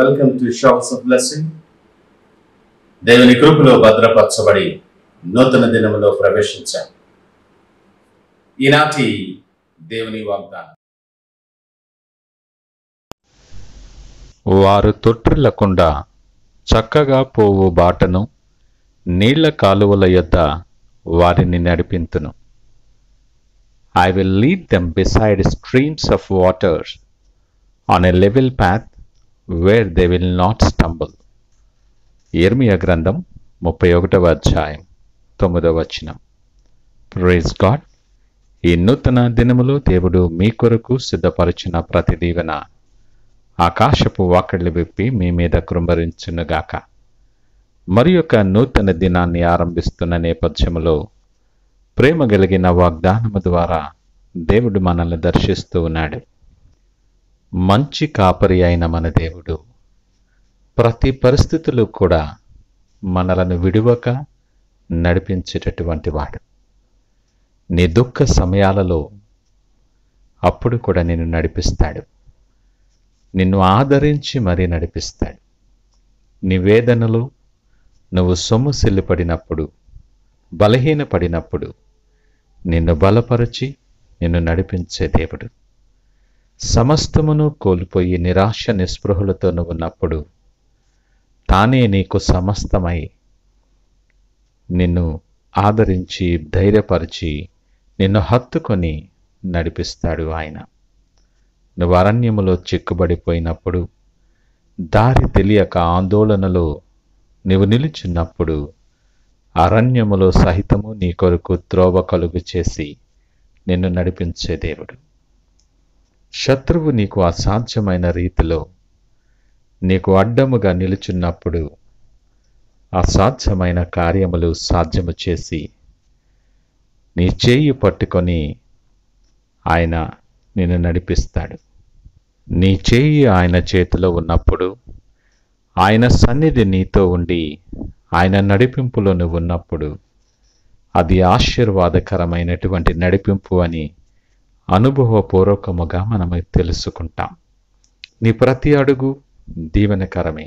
Welcome to Showers of Blessing. దేవుని కృపలో భద్రపరచబడి నూతన దినములో ప్రవేశించాం. ఈనాటి దేవుని వాగ్దానం, వారు తొట్రిల్లకుండా చక్కగా పోవు బాటను నీళ్ల కాలువల యొద్ద వారిని నడిపింతును. I will lead them beside streams of waters on a level path where they will not stumble. యెర్మీయా గ్రంథం 31వ అధ్యాయం 9వ వచనం. Praise God. ఈ నూతన దినములో దేవుడు మీ కొరకు సిద్ధపరిచిన ప్రతి దీవెన ఆకాశపు వాకిళ్లు విప్పి మీ మీద కృంభరించునుగాక. మరి యొక్క నూతన దినాన్ని ఆరంభిస్తున్న నేపథ్యంలో ప్రేమ కలిగిన వాగ్దానము ద్వారా దేవుడు మనల్ని దర్శిస్తూ ఉన్నాడు. మంచి కాపరి అయిన మన దేవుడు ప్రతి పరిస్థితులు కూడా మనలను విడివక నడిపించేటటువంటి వాడు. నీ దుఃఖ సమయాలలో అప్పుడు కూడా నిన్ను నడిపిస్తాడు, నిన్ను ఆదరించి మరీ నడిపిస్తాడు. నీ వేదనలో నువ్వు సొమ్ముసిల్లిపడినప్పుడు, బలహీనపడినప్పుడు నిన్ను బలపరిచి నిన్ను నడిపించే దేవుడు. సమస్తమును కోల్పోయి నిరాశ నిస్పృహలతో నువ్వున్నప్పుడు తానే నీకు సమస్తమై నిన్ను ఆదరించి, ధైర్యపరిచి, నిన్ను హత్తుకొని నడిపిస్తాడు ఆయన. నువ్వు అరణ్యములో చిక్కుబడిపోయినప్పుడు, దారి తెలియక ఆందోళనలో నువ్వు నిలుచున్నప్పుడు అరణ్యములో సహితము నీ కొరకు త్రోవ కలుగు చేసి నిన్ను నడిపించే దేవుడు. శత్రువు నీకు అసాధ్యమైన రీతిలో నీకు అడ్డముగా నిలుచున్నప్పుడు అసాధ్యమైన కార్యములు సాధ్యము చేసి నీ చేయి పట్టుకొని ఆయన నిన్ను నడిపిస్తాడు. నీ చేయి ఆయన చేతిలో ఉన్నప్పుడు, ఆయన సన్నిధి నీతో ఉండి ఆయన నడిపింపులో నువ్వు ఉన్నప్పుడు అది ఆశీర్వాదకరమైనటువంటి నడిపింపు అని అనుభవపూర్వకముగా మనము తెలుసుకుంటాం. నీ ప్రతి అడుగు దీవెనకరమే,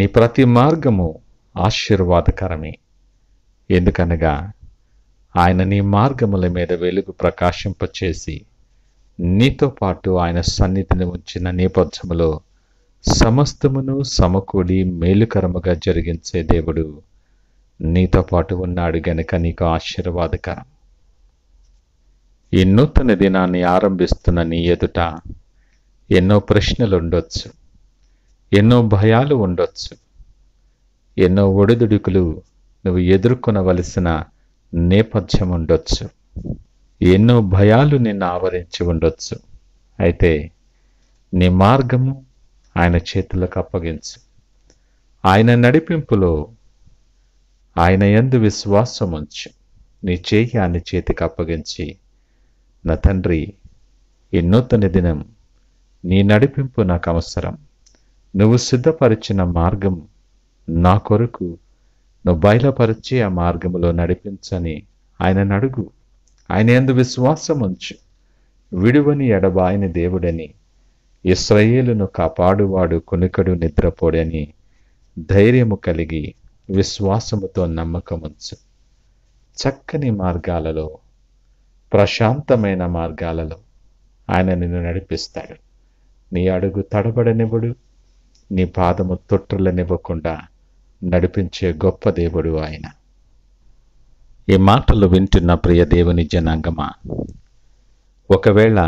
నీ ప్రతి మార్గము ఆశీర్వాదకరమే. ఎందుకనగా ఆయన నీ మార్గముల మీద వెలుగు ప్రకాశింపచేసి నీతో పాటు ఆయన సన్నిధిని ఉంచిన నేపథ్యములో సమస్తమును సమకూడి మేలుకరముగా జరిగించే దేవుడు నీతో పాటు ఉన్నాడు గనుక నీకు ఆశీర్వాదకరం. ఈ నూతన దినాన్ని ఆరంభిస్తున్న నీ ఎదుట ఎన్నో ప్రశ్నలు ఉండొచ్చు, ఎన్నో భయాలు ఉండొచ్చు, ఎన్నో ఒడిదుడుకులు నువ్వు ఎదుర్కొనవలసిన నేపథ్యం ఉండొచ్చు, ఎన్నో భయాలు నిన్ను ఆవరించి ఉండొచ్చు. అయితే నీ మార్గము ఆయన చేతులకు అప్పగించు. ఆయన నడిపింపులో ఆయన యందు విశ్వాసం ఉంచు. నీ చేయి ఆయన చేతికి అప్పగించి, నా తండ్రి, ఈ నూతన దినం నీ నడిపింపు నాకు అవసరం, నువ్వు సిద్ధపరిచిన మార్గం నా కొరకు నువ్వు బయలుపరిచి ఆ మార్గంలో నడిపించని ఆయనను అడుగు. ఆయన యందు విశ్వాసం ఉంచు. విడువని ఎడబాయని దేవుడని, ఇశ్రాయేలును కాపాడువాడు, కొనుకడు, నిద్రపోడని ధైర్యము కలిగి విశ్వాసముతో నమ్మకం ఉంచు. చక్కని మార్గాలలో, ప్రశాంతమైన మార్గాలలో ఆయన నిన్ను నడిపిస్తాడు. నీ అడుగు తడబడనివ్వడు, నీ పాదము తొట్రులనివ్వకుండా నడిపించే గొప్ప దేవుడు ఆయన. ఈ మాటలు వింటున్న ప్రియ దేవుని జనాంగమా, ఒకవేళ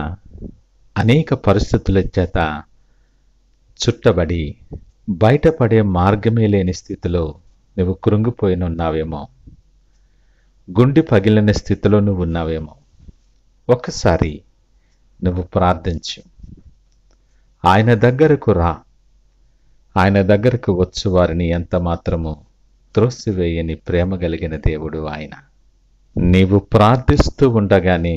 అనేక పరిస్థితుల చేత చుట్టబడి బయటపడే మార్గమే లేని స్థితిలో నువ్వు కృంగిపోయిన ఉన్నావేమో, గుండి పగిలిన స్థితిలో నువ్వు ఉన్నావేమో, ఒక్కసారి నువ్వు ప్రార్థించు. ఆయన దగ్గరకు రా. ఆయన దగ్గరకు వచ్చు వారిని ఎంత మాత్రము త్రోసివేయని ప్రేమ కలిగిన దేవుడు ఆయన. నీవు ప్రార్థిస్తూ ఉండగానే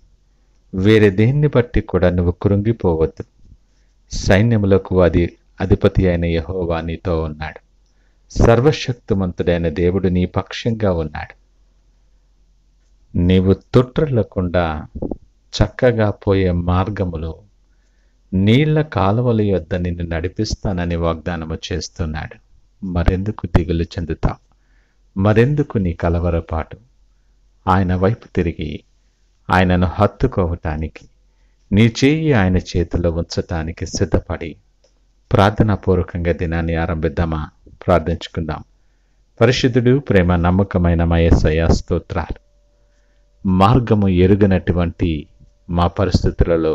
వేరే దేన్ని బట్టి కూడా నువ్వు కృంగిపోవద్దు. సైన్యములకు అధిపతి అయిన యెహోవా నీతో ఉన్నాడు. సర్వశక్తిమంతుడైన దేవుడు నీ పక్షంగా ఉన్నాడు. నీవు తొట్రలకుండా చక్కగా పోయే మార్గములో నీళ్ల కాలువల యొద్ద నిన్ను నడిపిస్తానని వాగ్దానము చేస్తున్నాడు. మరెందుకు దిగులు చెందుతావు? మరెందుకు నీ కలవరపాటు? ఆయన వైపు తిరిగి ఆయనను హత్తుకోవటానికి, నీ చేయి ఆయన చేతిలో ఉంచటానికి సిద్ధపడి ప్రార్థనాపూర్వకంగా దినాన్ని ఆరంభిద్దామా? ప్రార్థించుకుందాం. పరిశుద్ధుడు, ప్రేమ నమ్మకమైన మా యేసయ్య, స్తోత్రాలు. మార్గము ఎరుగనటువంటి మా పరిస్థితులలో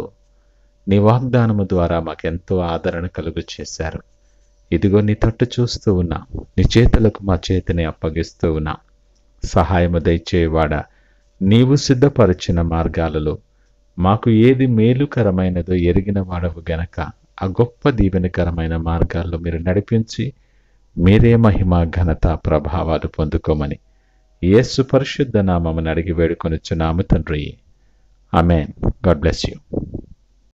నీ వాగ్దానము ద్వారా మాకెంతో ఆదరణ కలుగు చేశారు. ఇదిగో నీ తట్టు చూస్తూ ఉన్నా, నీ చేతులకు మా చేతిని అప్పగిస్తూ ఉన్నా. సహాయము దయచేవాడ, నీవు సిద్ధపరిచిన మార్గాలలో మాకు ఏది మేలుకరమైనదో ఎరిగిన వాడవు గనక ఆ గొప్ప దీవెనకరమైన మార్గాల్లో మీరు నడిపించి మీరే మహిమ, ఘనత, ప్రభావాలు పొందుకోమని యేసు పరిశుద్ధ నామమున అడిగి వేడుకొనిచున్నాము తండ్రి. ఆమేన్. God bless you.